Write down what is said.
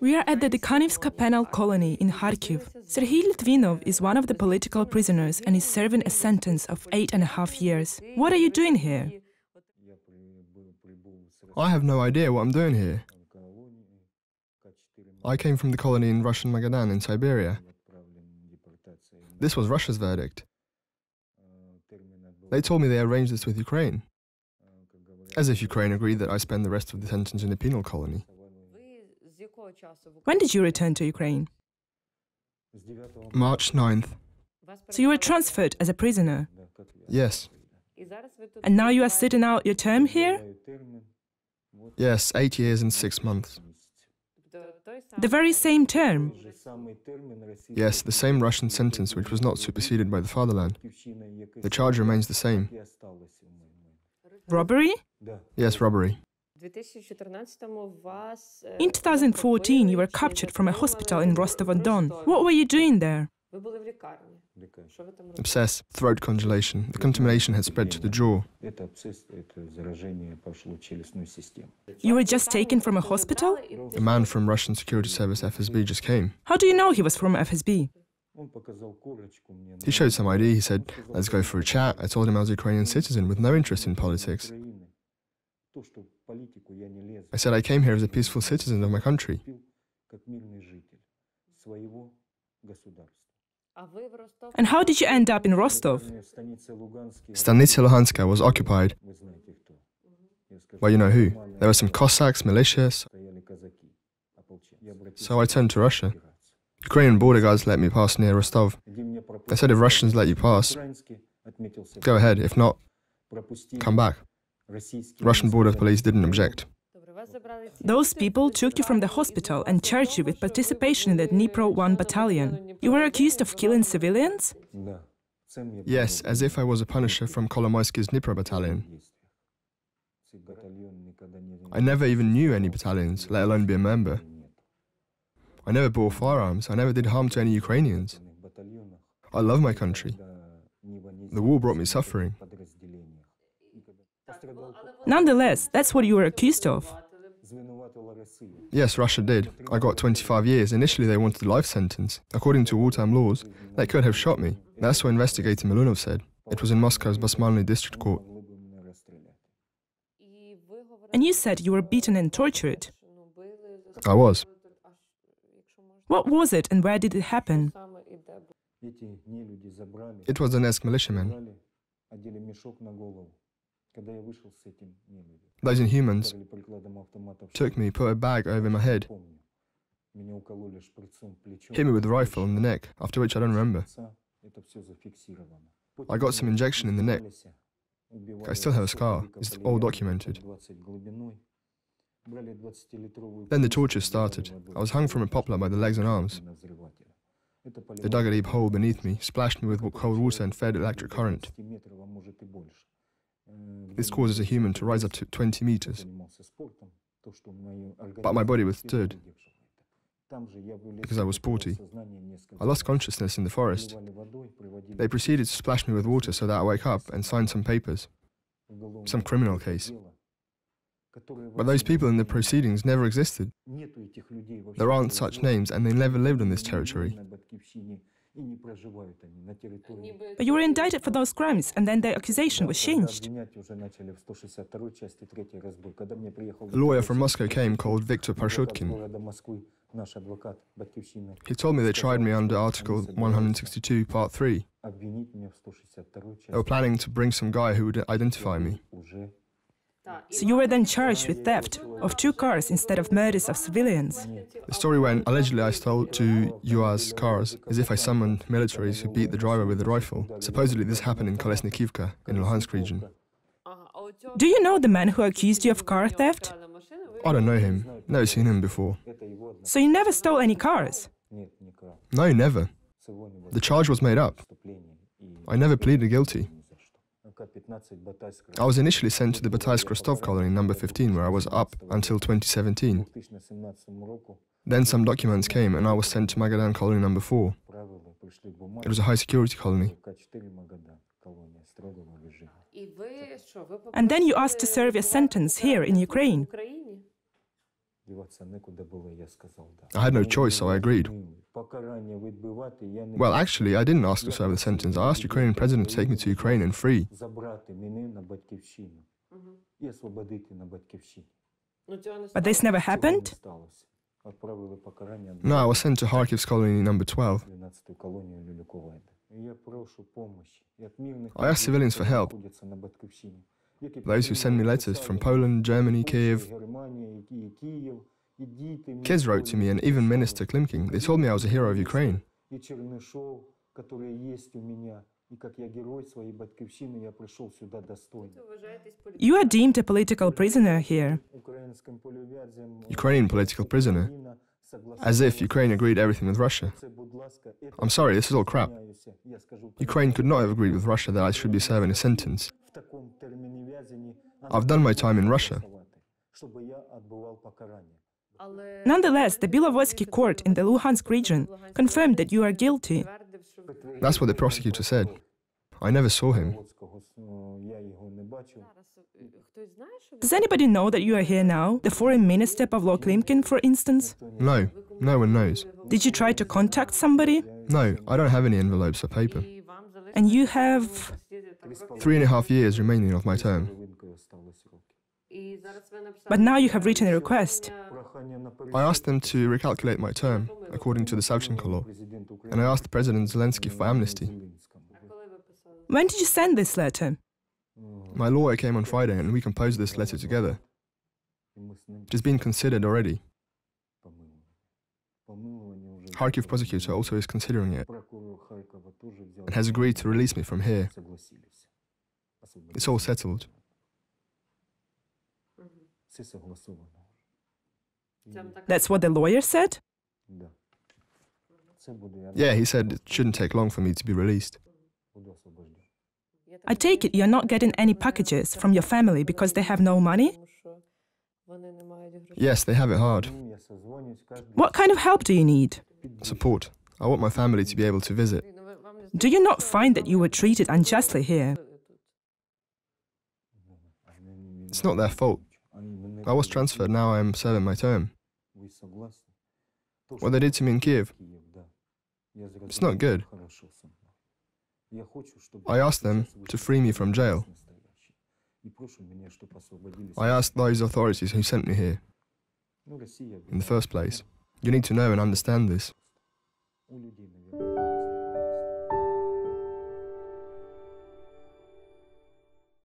We are at the Dykanivska penal colony in Kharkiv. Serhiy Litvinov is one of the political prisoners and is serving a sentence of 8.5 years. What are you doing here? I have no idea what I'm doing here. I came from the colony in Russian Magadan in Siberia. This was Russia's verdict. They told me they arranged this with Ukraine. As if Ukraine agreed that I spend the rest of the sentence in a penal colony. When did you return to Ukraine? March 9th. So you were transferred as a prisoner? Yes. And now you are sitting out your term here? Yes, 8 years and 6 months. The very same term? Yes, the same Russian sentence which was not superseded by the fatherland. The charge remains the same. Robbery? Yes, robbery. In 2014, you were captured from a hospital in Rostov-on-Don. What were you doing there? Abscess, throat congelation. The contamination had spread to the jaw. You were just taken from a hospital? A man from Russian Security Service FSB just came. How do you know he was from FSB? He showed some ID. He said, "Let's go for a chat." I told him I was a Ukrainian citizen with no interest in politics. I said I came here as a peaceful citizen of my country. And how did you end up in Rostov? Stanitsa Luhanska was occupied. Well, you know who. There were some Cossacks, militias. So I turned to Russia. Ukrainian border guards let me pass near Rostov. They said if Russians let you pass, go ahead, if not, come back. Russian border police didn't object. Those people took you from the hospital and charged you with participation in the Dnipro 1 battalion. You were accused of killing civilians? Yes, as if I was a punisher from Kolomoisky's Dnipro battalion. I never even knew any battalions, let alone be a member. I never bore firearms, I never did harm to any Ukrainians. I love my country. The war brought me suffering. Nonetheless, that's what you were accused of. Yes, Russia did. I got 25 years. Initially, they wanted a life sentence. According to wartime laws, they could have shot me. That's what investigator Milunov said. It was in Moscow's Basmanny district court. And you said you were beaten and tortured. I was. What was it and where did it happen? It was the Donetsk militiamen. Those inhumans took me, put a bag over my head, hit me with a rifle in the neck, after which I don't remember. I got some injection in the neck. I still have a scar. It's all documented. Then the torture started. I was hung from a poplar by the legs and arms. They dug a deep hole beneath me, splashed me with cold water and fed electric current. This causes a human to rise up to 20 meters, but my body withstood, because I was sporty. I lost consciousness in the forest. They proceeded to splash me with water so that I wake up and sign some papers, some criminal case. But those people in the proceedings never existed. There aren't such names and they never lived on this territory. But you were indicted for those crimes, and then the accusation was changed. A lawyer from Moscow came called Viktor Parshutkin. He told me they tried me under Article 162, Part 3. They were planning to bring some guy who would identify me. So you were then charged with theft of 2 cars instead of murders of civilians. The story went, allegedly I stole 2 UAZ cars, as if I summoned militaries who beat the driver with a rifle. Supposedly this happened in Kolesnikivka, in Luhansk region. Do you know the man who accused you of car theft? I don't know him. Never seen him before. So you never stole any cars? No, never. The charge was made up. I never pleaded guilty. I was initially sent to the Bataisk Rostov colony number 15, where I was up until 2017. Then some documents came and I was sent to Magadan colony number 4. It was a high security colony. And then you asked to serve your sentence here in Ukraine. I had no choice, so I agreed. Well, actually, I didn't ask to serve the sentence. I asked Ukrainian president to take me to Ukraine and free. But this never happened? No, I was sent to Kharkiv's colony number 12. I asked civilians for help. Those who send me letters from Poland, Germany, Kiev. Kids wrote to me and even Minister Klimkin. They told me I was a hero of Ukraine. You are deemed a political prisoner here. Ukrainian political prisoner. As if Ukraine agreed everything with Russia. I'm sorry, this is all crap. Ukraine could not have agreed with Russia that I should be serving a sentence. I've done my time in Russia. Nonetheless, the Bilovotsky court in the Luhansk region confirmed that you are guilty. That's what the prosecutor said. I never saw him. Does anybody know that you are here now? The foreign minister, Pavlo Klimkin, for instance? No, no one knows. Did you try to contact somebody? No, I don't have any envelopes or paper. And you have 3.5 years remaining of my term. But now you have written a request. I asked them to recalculate my term, according to the Savchenko law, and I asked President Zelensky for amnesty. When did you send this letter? My lawyer came on Friday and we composed this letter together. It has been considered already. Kharkiv prosecutor also is considering it and has agreed to release me from here. It's all settled. That's what the lawyer said? Yeah, he said it shouldn't take long for me to be released. I take it you're not getting any packages from your family because they have no money? Yes, they have it hard. What kind of help do you need? Support. I want my family to be able to visit. Do you not find that you were treated unjustly here? It's not their fault. I was transferred, now I am serving my term. What they did to me in Kiev, it's not good. I asked them to free me from jail. I asked those authorities who sent me here, in the first place. You need to know and understand this.